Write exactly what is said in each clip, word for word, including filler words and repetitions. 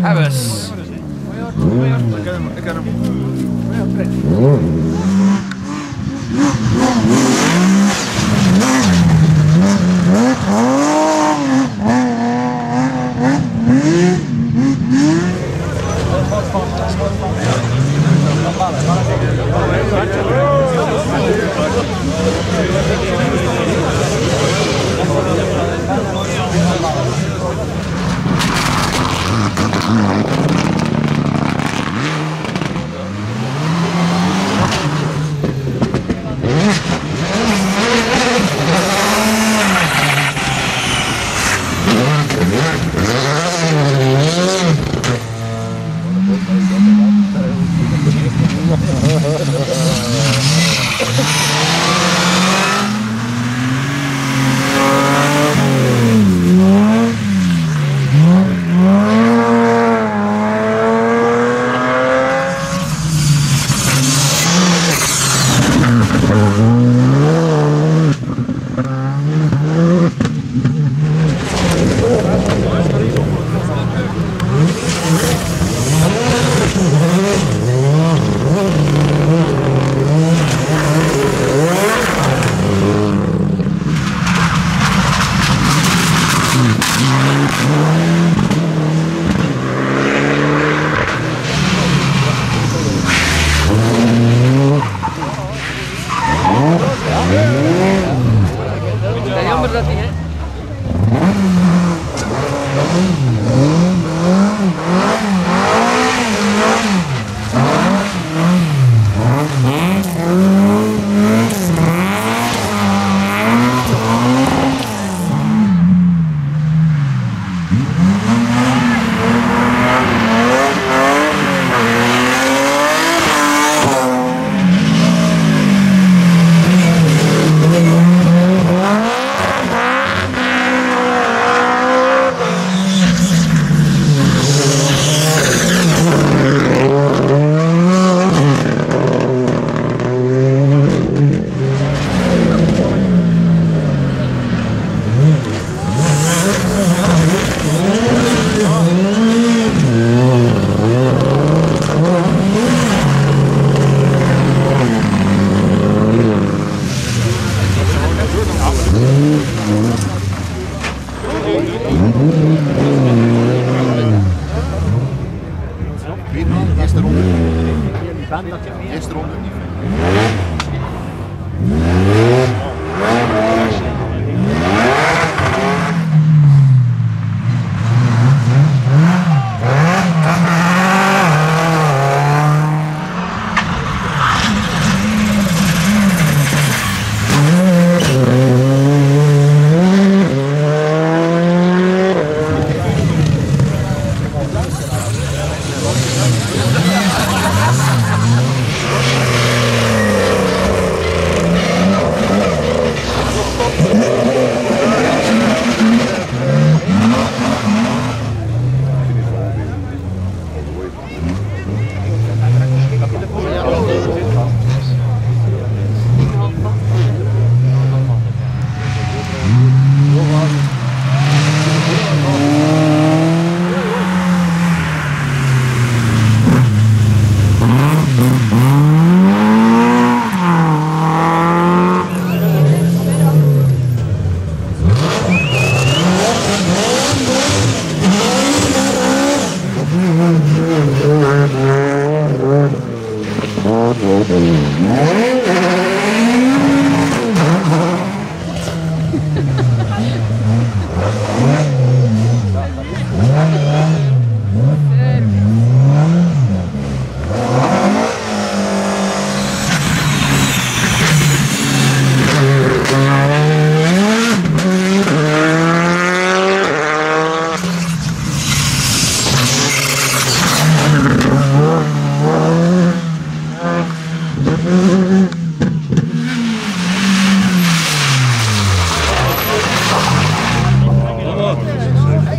Harris. I got him, I got him.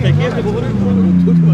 Kijk, eerst de behoorlijk.